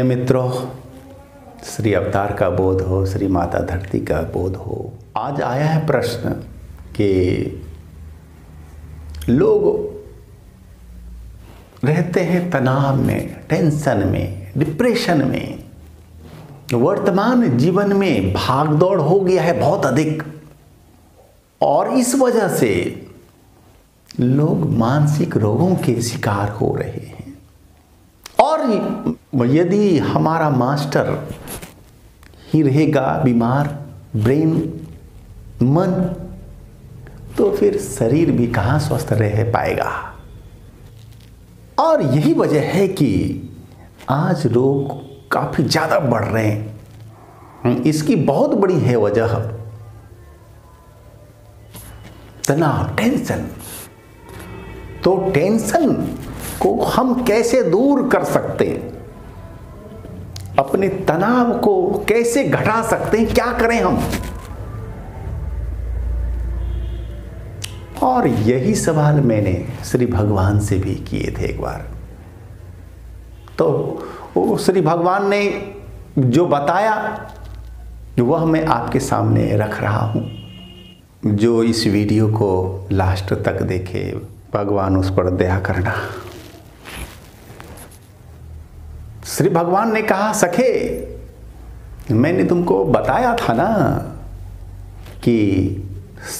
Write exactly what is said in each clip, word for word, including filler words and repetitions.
प्रिय मित्रों, श्री अवतार का बोध हो, श्री माता धरती का बोध हो। आज आया है प्रश्न कि लोग रहते हैं तनाव में, टेंशन में, डिप्रेशन में। वर्तमान जीवन में भागदौड़ हो गया है बहुत अधिक, और इस वजह से लोग मानसिक रोगों के शिकार हो रहे हैं। और यदि हमारा मास्टर ही रहेगा बीमार ब्रेन, मन, तो फिर शरीर भी कहाँ स्वस्थ रह पाएगा। और यही वजह है कि आज रोग काफ़ी ज़्यादा बढ़ रहे हैं। इसकी बहुत बड़ी है वजह तनाव, टेंशन। तो टेंशन को हम कैसे दूर कर सकते हैं, अपने तनाव को कैसे घटा सकते हैं, क्या करें हम? और यही सवाल मैंने श्री भगवान से भी किए थे एक बार। तो वो श्री भगवान ने जो बताया वह मैं आपके सामने रख रहा हूँ। जो इस वीडियो को लास्ट तक देखे, भगवान उस पर दया करना। श्री भगवान ने कहा, सखे, मैंने तुमको बताया था ना कि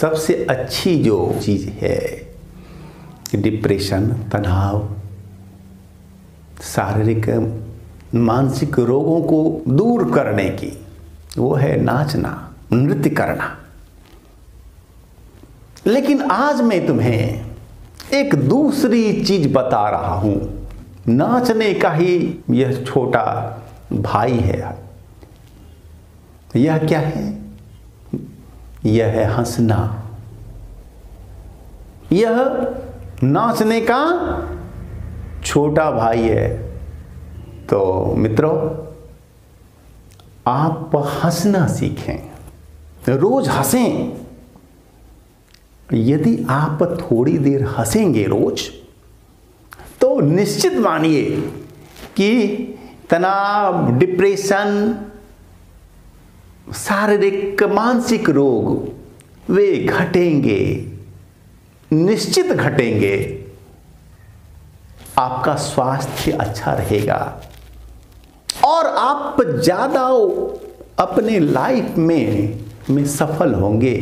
सबसे अच्छी जो चीज़ है, डिप्रेशन, तनाव, शारीरिक मानसिक रोगों को दूर करने की, वो है नाचना, नृत्य करना। लेकिन आज मैं तुम्हें एक दूसरी चीज़ बता रहा हूँ। नाचने का ही यह छोटा भाई है। यह क्या है? यह है हंसना। यह नाचने का छोटा भाई है। तो मित्रों, आप हंसना सीखें, रोज हंसें। यदि आप थोड़ी देर हंसेंगे रोज, तो निश्चित मानिए कि तनाव, डिप्रेशन, शारीरिक मानसिक रोग वे घटेंगे, निश्चित घटेंगे। आपका स्वास्थ्य अच्छा रहेगा और आप ज़्यादा अपने लाइफ में में सफल होंगे।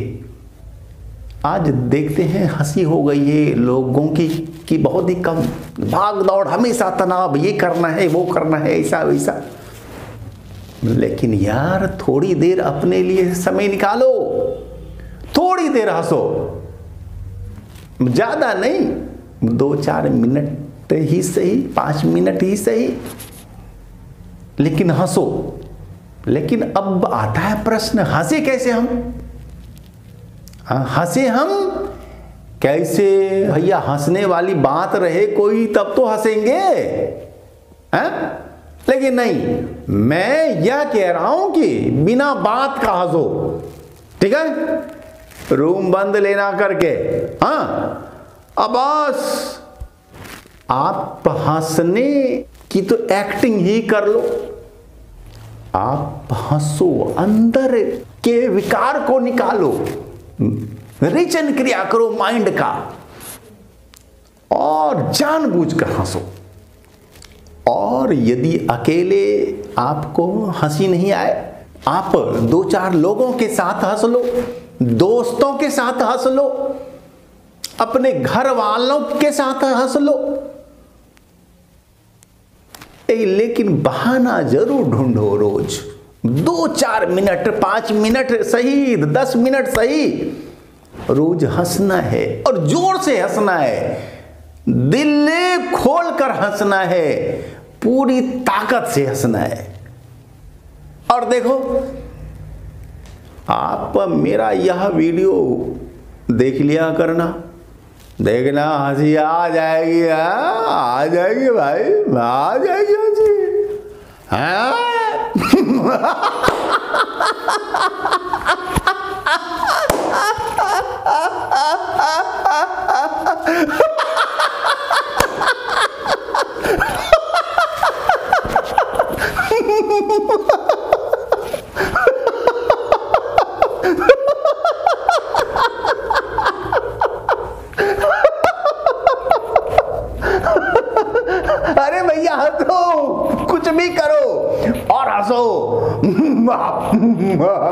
आज देखते हैं हंसी हो गई है लोगों की कि बहुत ही कम, भाग दौड़, हमेशा तनाव, ये करना है, वो करना है, ऐसा वैसा। लेकिन यार, थोड़ी देर अपने लिए समय निकालो, थोड़ी देर हंसो, ज़्यादा नहीं, दो चार मिनट ही सही, पाँच मिनट ही सही, लेकिन हंसो। लेकिन अब आता है प्रश्न, हंसे कैसे हम? हंसे हम कैसे? भैया, हंसने वाली बात रहे कोई तब तो हंसेंगे, हैं? लेकिन नहीं, मैं यह कह रहा हूं कि बिना बात का हंसो, ठीक है? रूम बंद लेना करके, हाँ। अब बस आप हंसने की तो एक्टिंग ही कर लो। आप हंसो, अंदर के विकार को निकालो, रिचन क्रिया करो माइंड का, और जानबूझकर हंसो। और यदि अकेले आपको हंसी नहीं आए, आप दो चार लोगों के साथ हंस लो, दोस्तों के साथ हंस लो, अपने घर वालों के साथ हंस लो। ए, लेकिन बहाना जरूर ढूंढो रोज, दो चार मिनट, पांच मिनट सही, दस मिनट सही, रोज हंसना है, और जोर से हंसना है, दिल खोलकर हंसना है, पूरी ताकत से हंसना है। और देखो, आप मेरा यह वीडियो देख लिया करना, देखना हंसी आ जाएगी, आ जाएगी भाई, आ जाएगी हंसी, हाँ।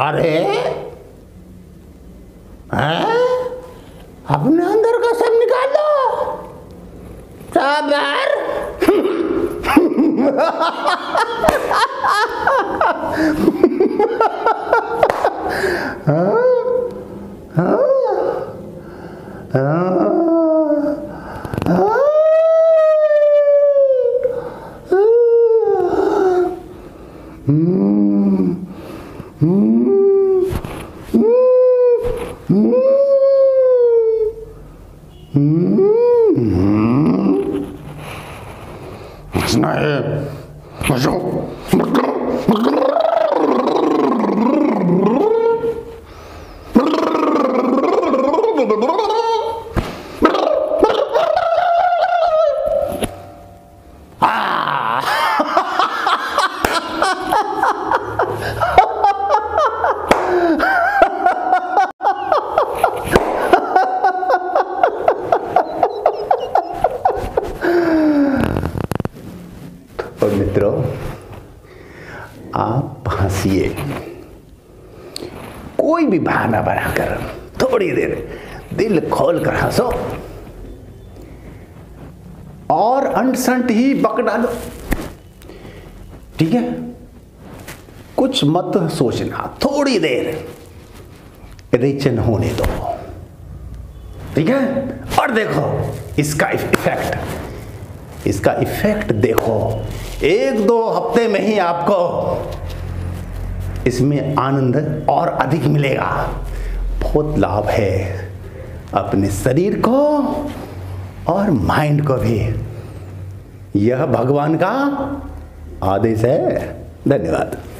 अरे अपने अंदर का सब निकाल दो साबर। हाँ हाँ हाँ आप हंसिए, कोई भी बहाना बनाकर थोड़ी देर दिल खोल कर हंसो और अनसंट ही बक डालो, ठीक है। कुछ मत सोचना, थोड़ी देर रिचन होने दो, ठीक है। और देखो इसका इफेक्ट, इसका इफेक्ट देखो, एक दो हफ्ते में ही आपको इसमें आनंद और अधिक मिलेगा। बहुत लाभ है अपने शरीर को और माइंड को भी। यह भगवान का आदेश है। धन्यवाद।